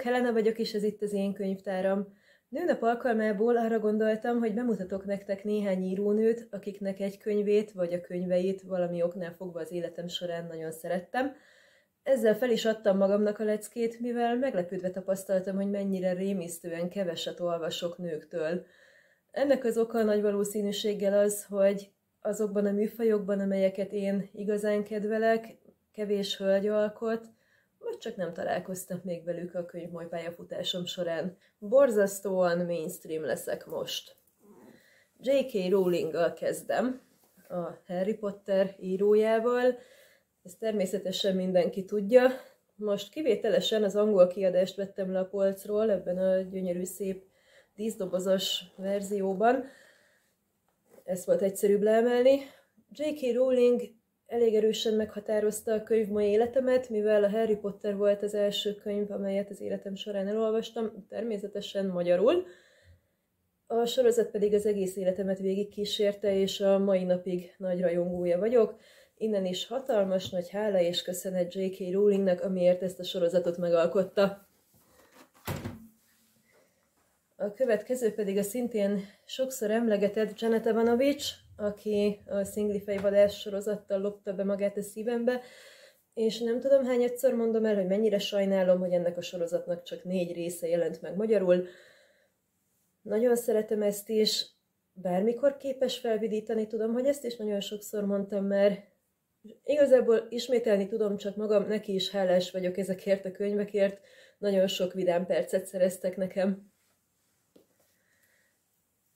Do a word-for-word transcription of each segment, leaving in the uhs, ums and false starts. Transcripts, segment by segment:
Helena vagyok, és ez itt az én könyvtáram. Nőnap alkalmából arra gondoltam, hogy bemutatok nektek néhány írónőt, akiknek egy könyvét vagy a könyveit valami oknál fogva az életem során nagyon szerettem. Ezzel fel is adtam magamnak a leckét, mivel meglepődve tapasztaltam, hogy mennyire rémisztően keveset olvasok nőktől. Ennek az oka nagy valószínűséggel az, hogy azokban a műfajokban, amelyeket én igazán kedvelek, kevés hölgy alkot, vagy csak nem találkoztam még velük a könyvmoly pályafutásom során. Borzasztóan mainstream leszek most. Dzsé ká. Rowlinggal kezdem, a Harry Potter írójával. Ezt természetesen mindenki tudja. Most kivételesen az angol kiadást vettem le a polcról, ebben a gyönyörű, szép, díszdobozos verzióban. Ezt volt egyszerűbb leemelni. dzsé ká. Rowling elég erősen meghatározta a könyv mai életemet, mivel a Harry Potter volt az első könyv, amelyet az életem során elolvastam, természetesen magyarul. A sorozat pedig az egész életemet végigkísérte, és a mai napig nagy rajongója vagyok. Innen is hatalmas nagy hála és köszönet dzsé ká. Rowlingnak, amiért ezt a sorozatot megalkotta. A következő pedig a szintén sokszor emlegetett Janet Evanovich, aki a Szinglifejvadás sorozattal lopta be magát a szívembe, és nem tudom hányadszor mondom el, hogy mennyire sajnálom, hogy ennek a sorozatnak csak négy része jelent meg magyarul. Nagyon szeretem ezt is, bármikor képes felvidítani, tudom, hogy ezt is nagyon sokszor mondtam már. Igazából ismételni tudom csak magam, neki is hálás vagyok ezekért a könyvekért, nagyon sok vidám percet szereztek nekem.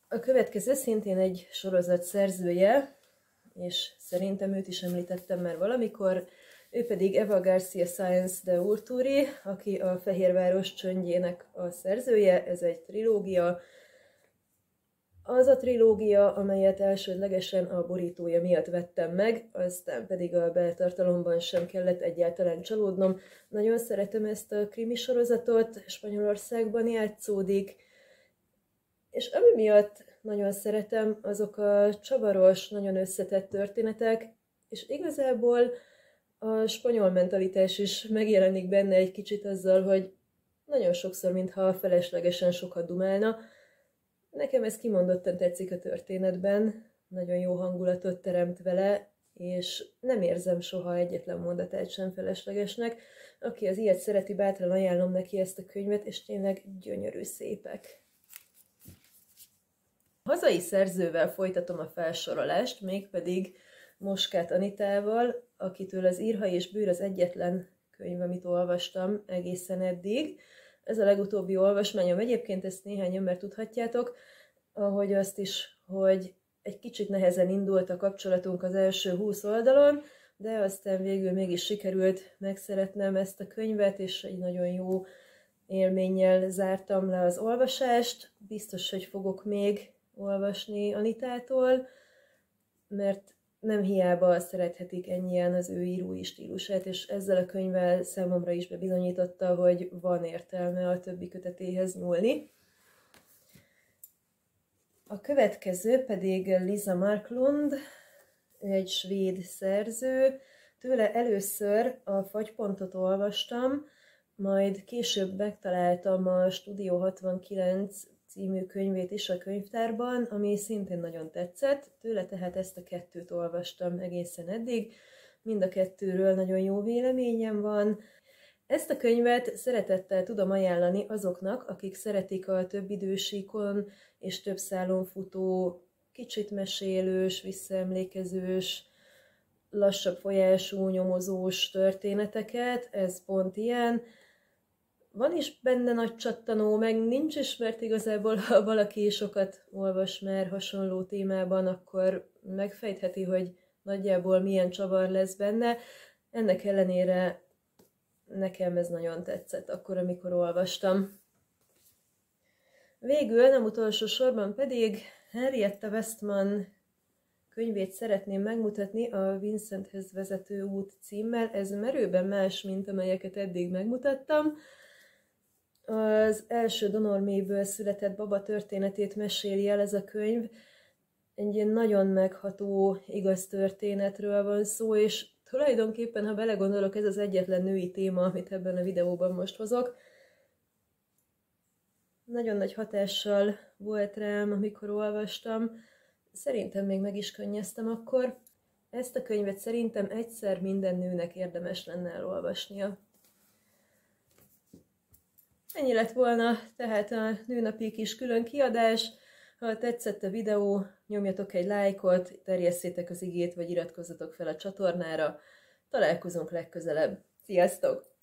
A következő szintén egy sorozat szerzője, és szerintem őt is említettem már valamikor, ő pedig Eva García Sáenz de Urturi, aki a Fehérváros csöndjének a szerzője, ez egy trilógia. Az a trilógia, amelyet elsődlegesen a borítója miatt vettem meg, aztán pedig a beltartalomban sem kellett egyáltalán csalódnom. Nagyon szeretem ezt a krimi sorozatot, Spanyolországban játszódik, és ami miatt nagyon szeretem, azok a csavaros, nagyon összetett történetek, és igazából a spanyol mentalitás is megjelenik benne egy kicsit azzal, hogy nagyon sokszor, mintha feleslegesen sokat dumálna. Nekem ez kimondottan tetszik a történetben, nagyon jó hangulatot teremt vele, és nem érzem soha egyetlen mondatát sem feleslegesnek. Aki az ilyet szereti, bátran ajánlom neki ezt a könyvet, és tényleg gyönyörű szépek. Hazai szerzővel folytatom a felsorolást, mégpedig Moskát Anitával, akitől az Írhaj és bűr az egyetlen könyv, amit olvastam egészen eddig. Ez a legutóbbi olvasmányom, egyébként ezt néhányan már tudhatjátok, ahogy azt is, hogy egy kicsit nehezen indult a kapcsolatunk az első húsz oldalon, de aztán végül mégis sikerült megszeretnem ezt a könyvet, és egy nagyon jó élménnyel zártam le az olvasást. Biztos, hogy fogok még olvasni Anitától, mert nem hiába szerethetik ennyien az ő írói stílusát, és ezzel a könyvvel számomra is bebizonyította, hogy van értelme a többi kötetéhez nyúlni. A következő pedig Liza Marklund, egy svéd szerző. Tőle először a Fagypontot olvastam, majd később megtaláltam a Studio hatvankilenc című könyvét is a könyvtárban, ami szintén nagyon tetszett. Tőle tehát ezt a kettőt olvastam egészen eddig. Mind a kettőről nagyon jó véleményem van. Ezt a könyvet szeretettel tudom ajánlani azoknak, akik szeretik a több idősíkon és több szálon futó, kicsit mesélős, visszaemlékezős, lassabb folyású, nyomozós történeteket. Ez pont ilyen. Van is benne nagy csattanó, meg nincs is, mert igazából, ha valaki sokat olvas már hasonló témában, akkor megfejtheti, hogy nagyjából milyen csavar lesz benne. Ennek ellenére nekem ez nagyon tetszett akkor, amikor olvastam. Végül, nem utolsó sorban pedig Henrietta Westman könyvét szeretném megmutatni, a Vincenthez vezető út címmel. Ez merőben más, mint amelyeket eddig megmutattam. Az első donormélyből született baba történetét meséli el ez a könyv. Egy ilyen nagyon megható, igaz történetről van szó, és tulajdonképpen, ha belegondolok, ez az egyetlen női téma, amit ebben a videóban most hozok. nagyon nagy hatással volt rám, amikor olvastam. Szerintem még meg is könnyeztem akkor. Ezt a könyvet szerintem egyszer minden nőnek érdemes lenne elolvasnia. Ennyi lett volna tehát a nőnapi kis külön kiadás. Ha tetszett a videó, nyomjatok egy lájkot, terjesszétek az igét, vagy iratkozzatok fel a csatornára. Találkozunk legközelebb. Sziasztok!